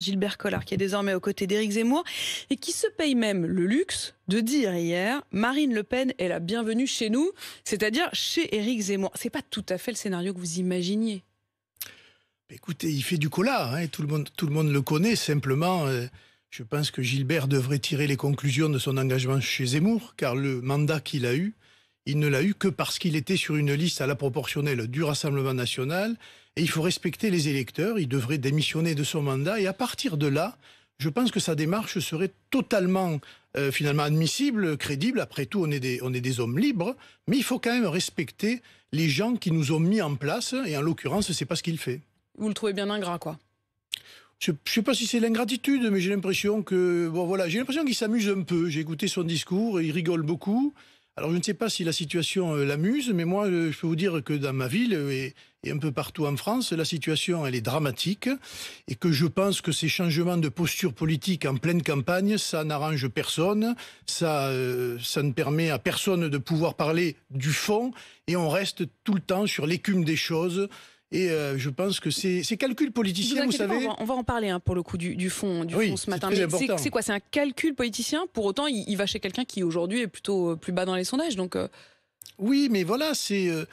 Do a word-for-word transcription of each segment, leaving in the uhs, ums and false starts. Gilbert Collard, qui est désormais aux côtés d'Éric Zemmour et qui se paye même le luxe de dire hier « Marine Le Pen est la bienvenue chez nous », c'est-à-dire chez Éric Zemmour. C'est pas tout à fait le scénario que vous imaginiez. Écoutez, il fait du Collard, hein, tout le monde, tout le monde le connaît, simplement... Euh... Je pense que Gilbert devrait tirer les conclusions de son engagement chez Zemmour, car le mandat qu'il a eu, il ne l'a eu que parce qu'il était sur une liste à la proportionnelle du Rassemblement national, et il faut respecter les électeurs, il devrait démissionner de son mandat, et à partir de là, je pense que sa démarche serait totalement, euh, finalement, admissible, crédible. Après tout, on est, des, on est des hommes libres, mais il faut quand même respecter les gens qui nous ont mis en place, et en l'occurrence, c'est pas ce qu'il fait. Vous le trouvez bien ingrat, quoi? Je ne sais pas si c'est l'ingratitude, mais j'ai l'impression que bon voilà, j'ai l'impression qu'il s'amuse un peu. J'ai écouté son discours, et il rigole beaucoup. Alors je ne sais pas si la situation euh, l'amuse, mais moi euh, je peux vous dire que dans ma ville et, et un peu partout en France, la situation elle est dramatique et que je pense que ces changements de posture politique en pleine campagne, ça n'arrange personne, ça, euh, ça ne permet à personne de pouvoir parler du fond et on reste tout le temps sur l'écume des choses. Et euh, je pense que ces, ces calculs politiciens, vous, vous savez... Pas, on, va, on va en parler hein, pour le coup du, du fond, du oui, fond ce matin. C'est quoi? C'est un calcul politicien? Pour autant, il, il va chez quelqu'un qui aujourd'hui est plutôt euh, plus bas dans les sondages. Donc, euh... oui, mais voilà, c'est euh,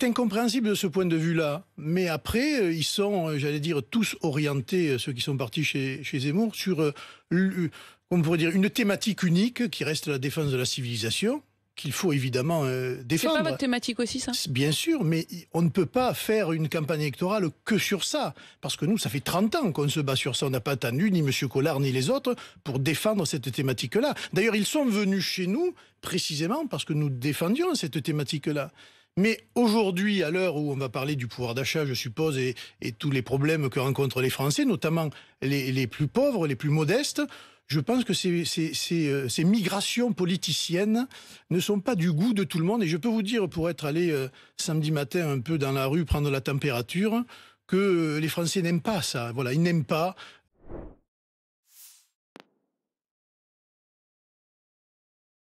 incompréhensible de ce point de vue-là. Mais après, euh, ils sont, euh, j'allais dire, tous orientés, euh, ceux qui sont partis chez, chez Zemmour, sur euh, l, on pourrait dire, une thématique unique qui reste la défense de la civilisation. Qu'il faut évidemment euh, défendre. C'est pas votre thématique aussi, ça? Bien sûr, mais on ne peut pas faire une campagne électorale que sur ça. Parce que nous, ça fait trente ans qu'on se bat sur ça. On n'a pas attendu ni M. Collard ni les autres pour défendre cette thématique-là. D'ailleurs, ils sont venus chez nous précisément parce que nous défendions cette thématique-là. Mais aujourd'hui, à l'heure où on va parler du pouvoir d'achat, je suppose, et, et tous les problèmes que rencontrent les Français, notamment les, les plus pauvres, les plus modestes, je pense que ces, ces, ces, ces migrations politiciennes ne sont pas du goût de tout le monde. Et je peux vous dire, pour être allé euh, samedi matin un peu dans la rue, prendre la température, que les Français n'aiment pas ça. Voilà, ils n'aiment pas